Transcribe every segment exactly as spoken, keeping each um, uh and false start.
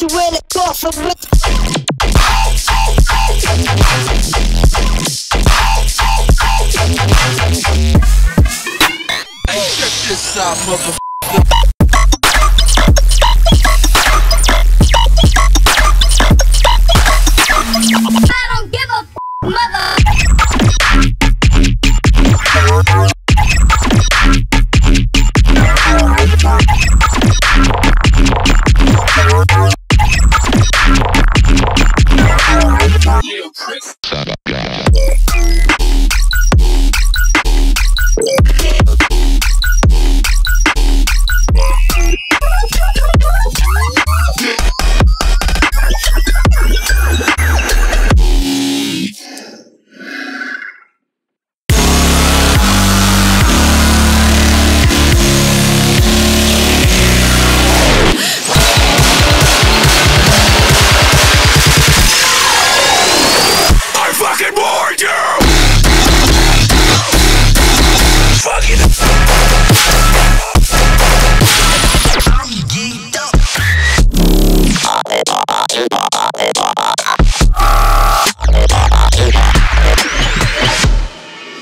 you in a coffin with hey, check this out, motherfucker.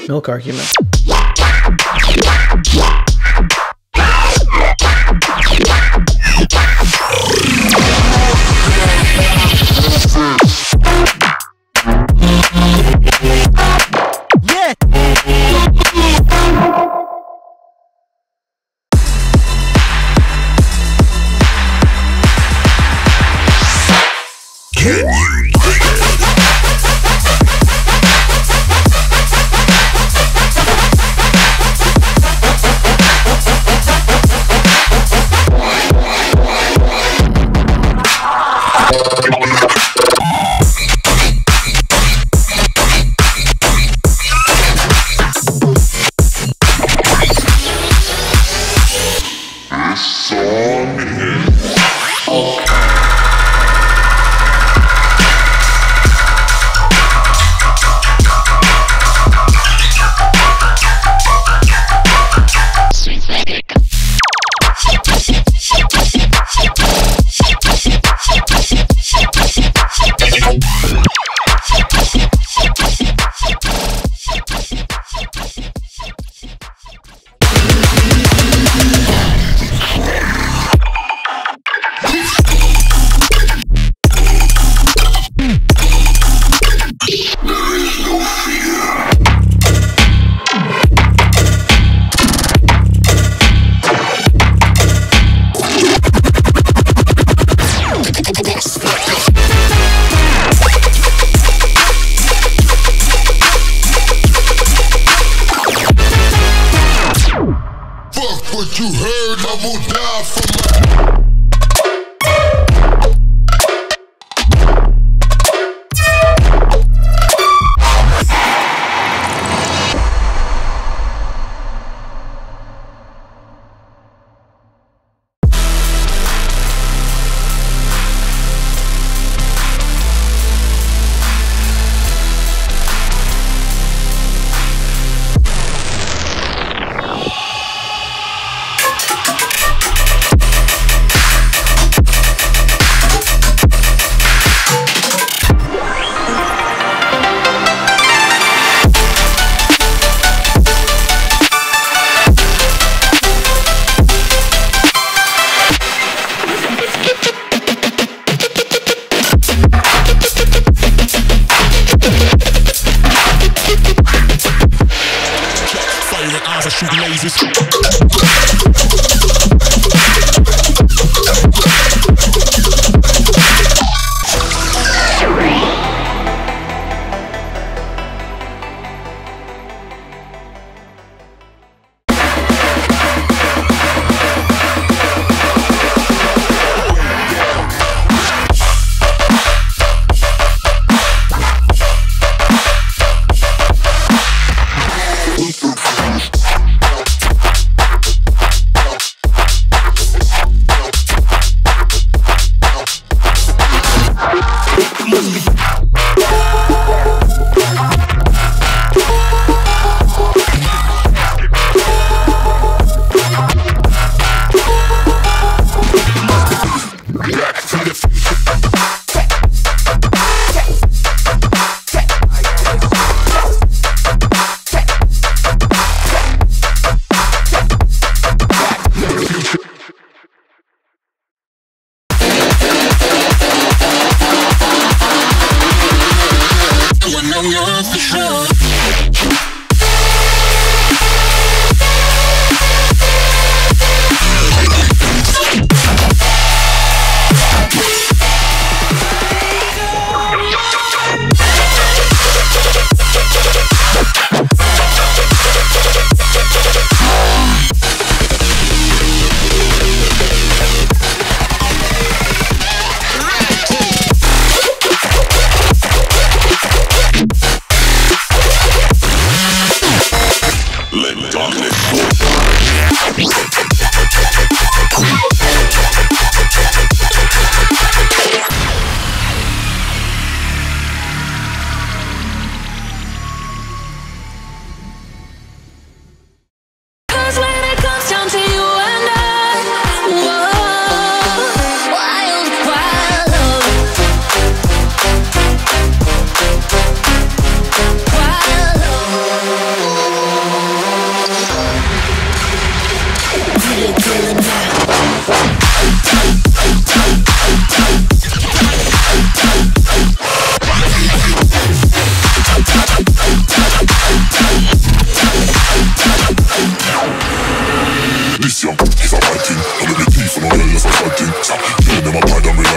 Milk argument. What you heard, I will die for my...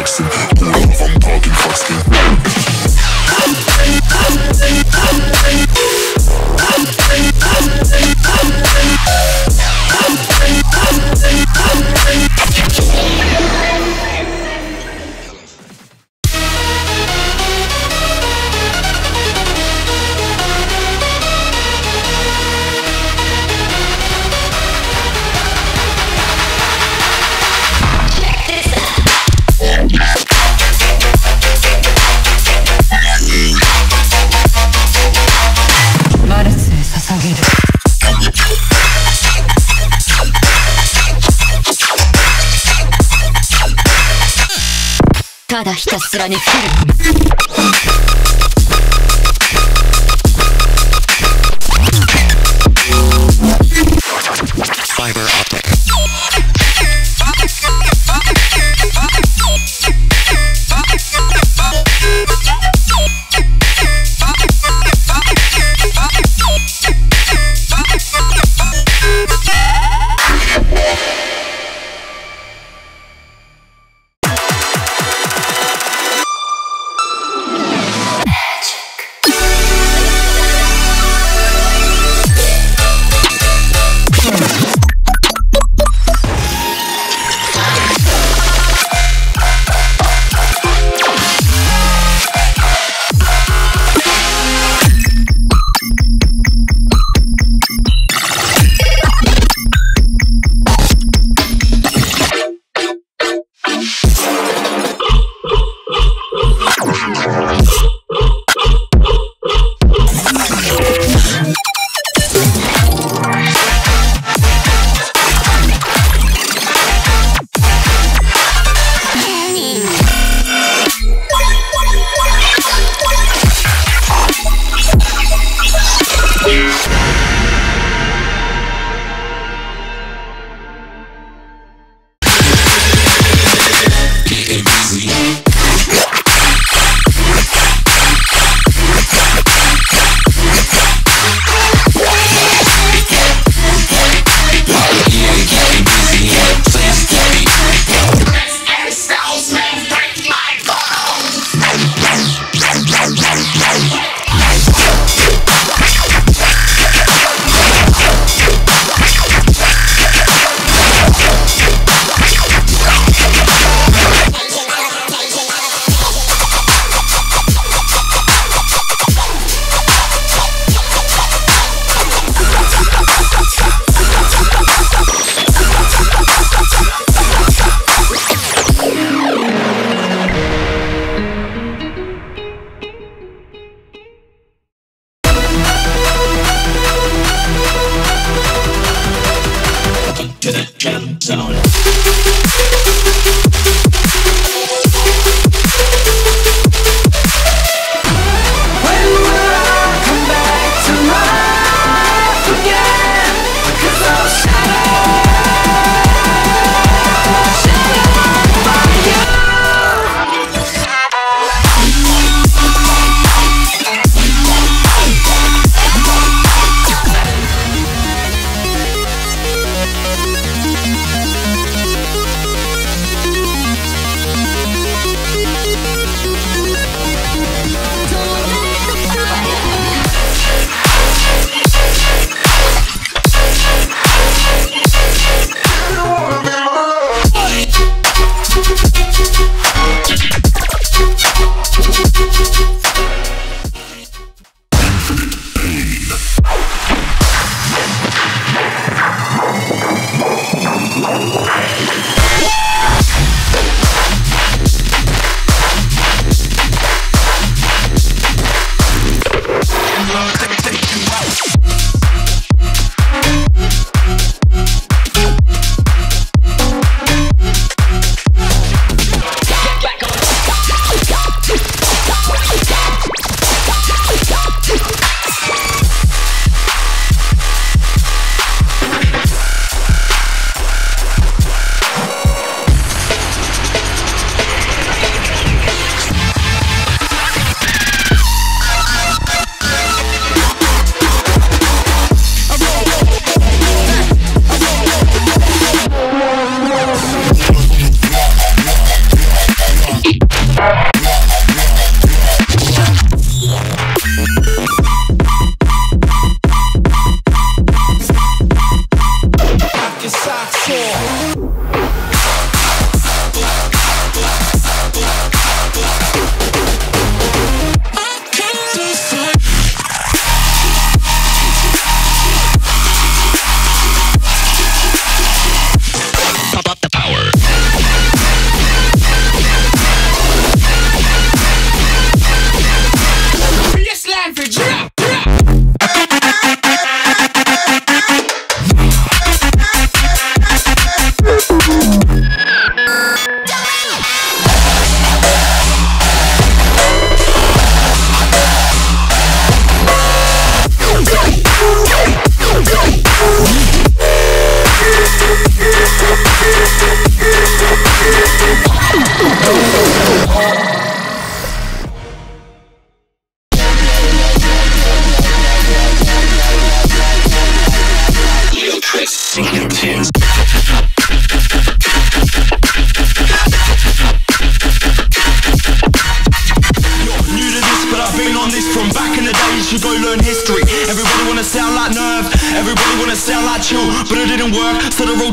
flexing. Hold on if I'm talking flexing. Just fiber optic.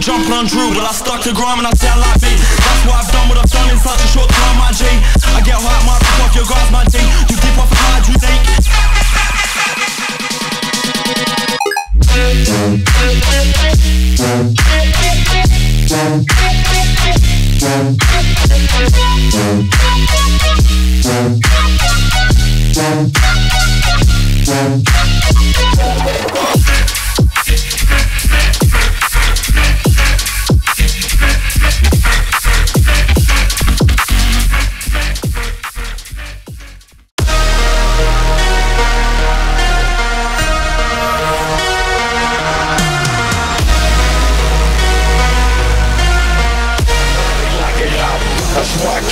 jumping on Drew, well I stuck to grime and I sound like me. That's what I've done, what I've done in such a short time, my G. I get high, my pick off your guys, my G. You dip off hard, you think.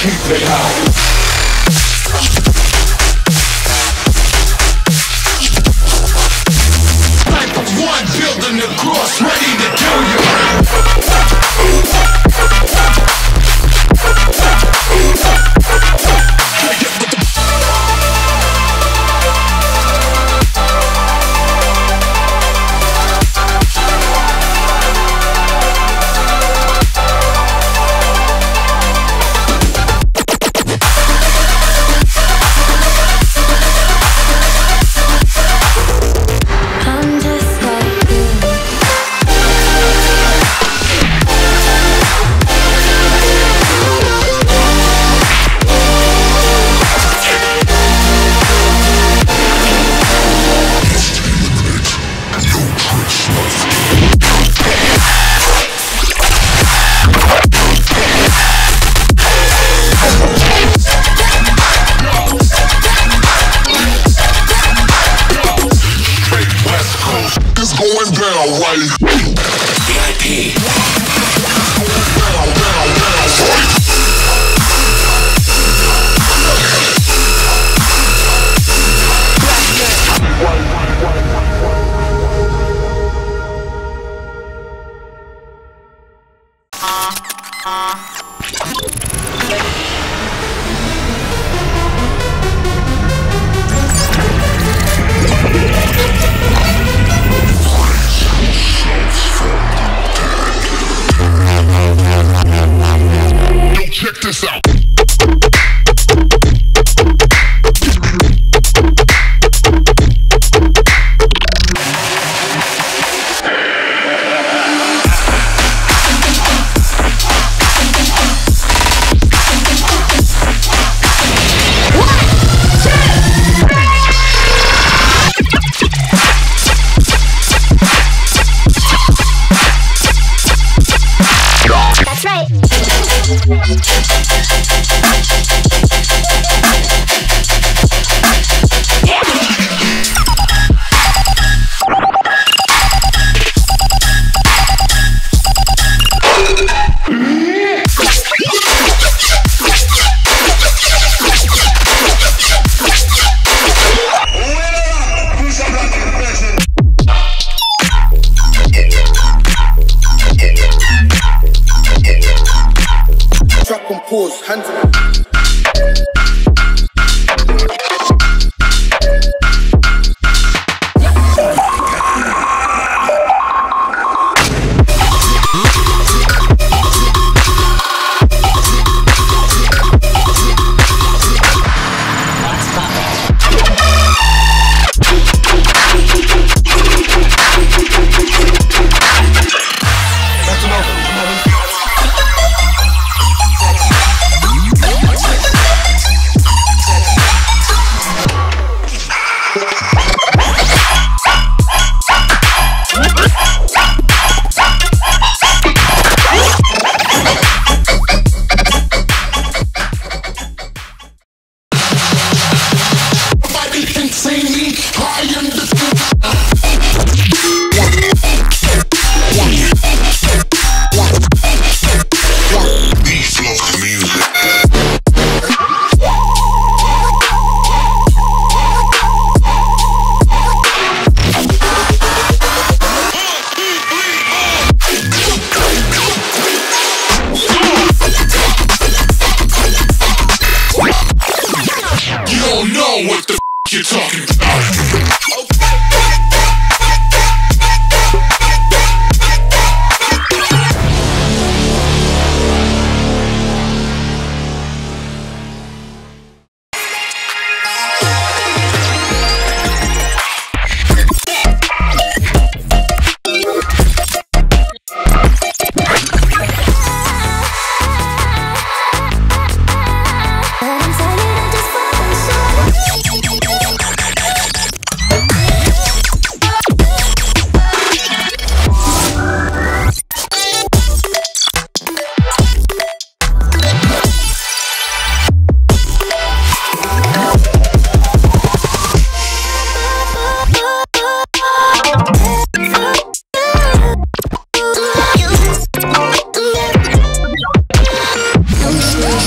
Keep it high.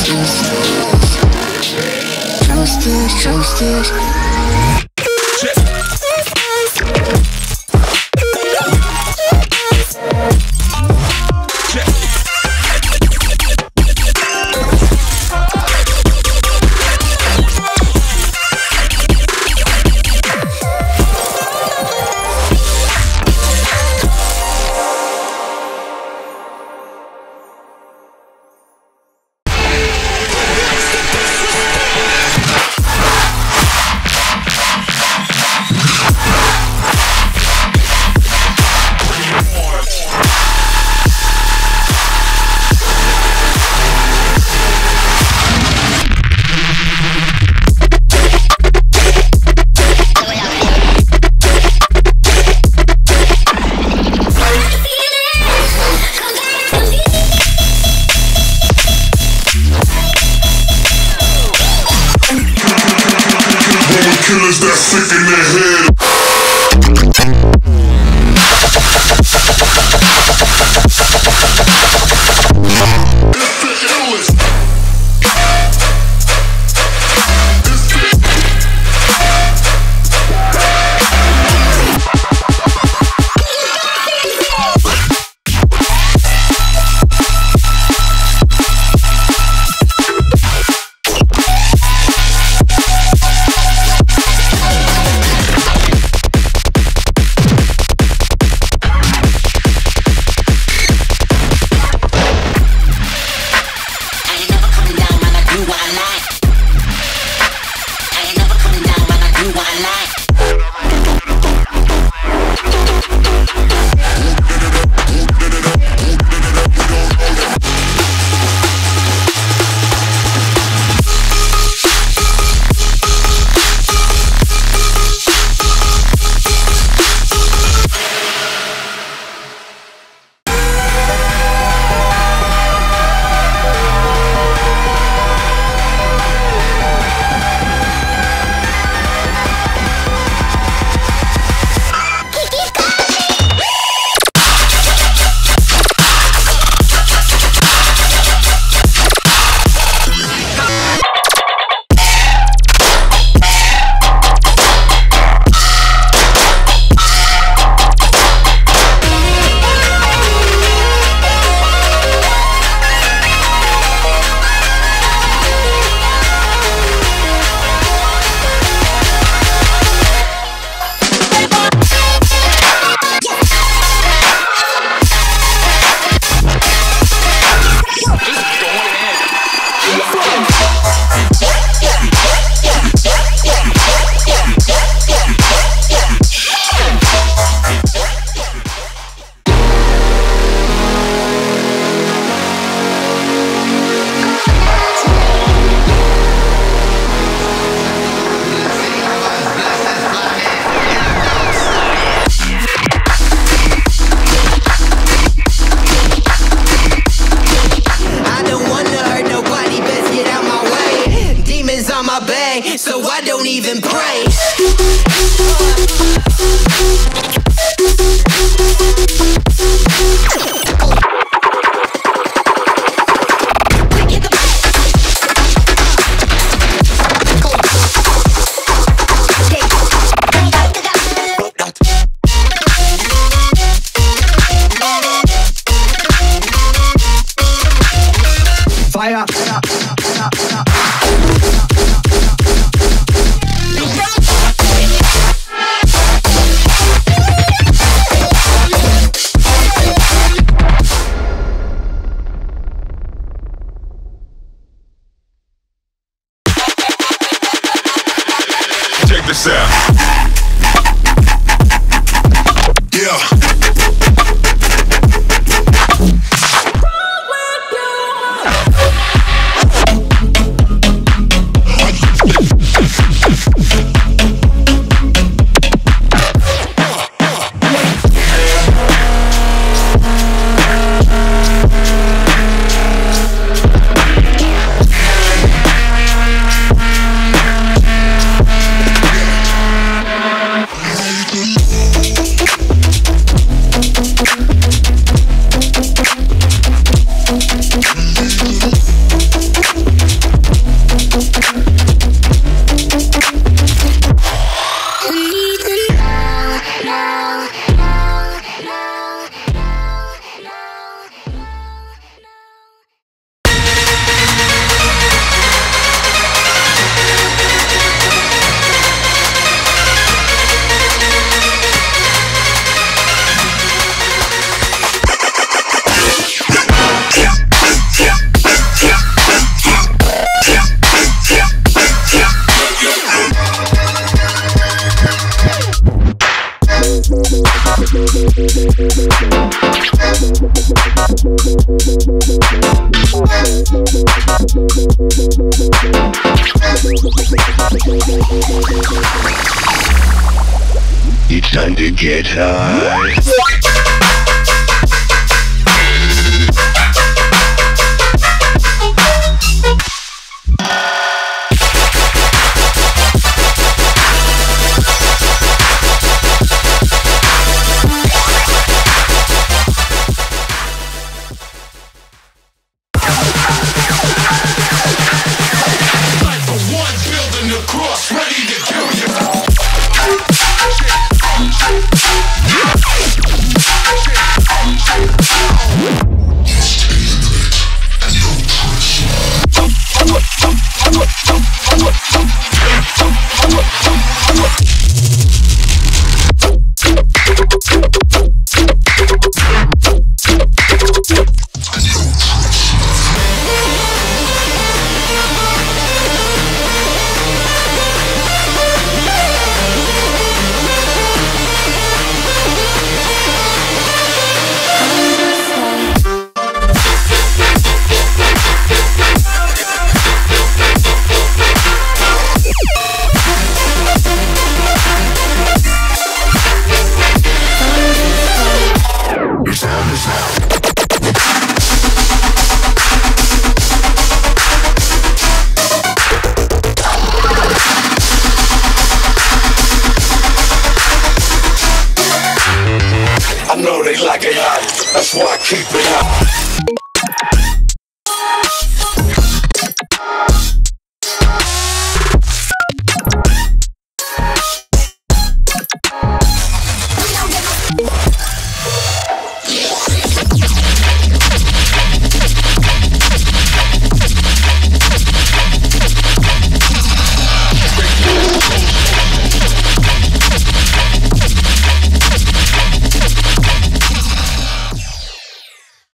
Toasted, toasted. Killers that sick in their head. It's the illest. It's the So I don't even pray. It's time to get high.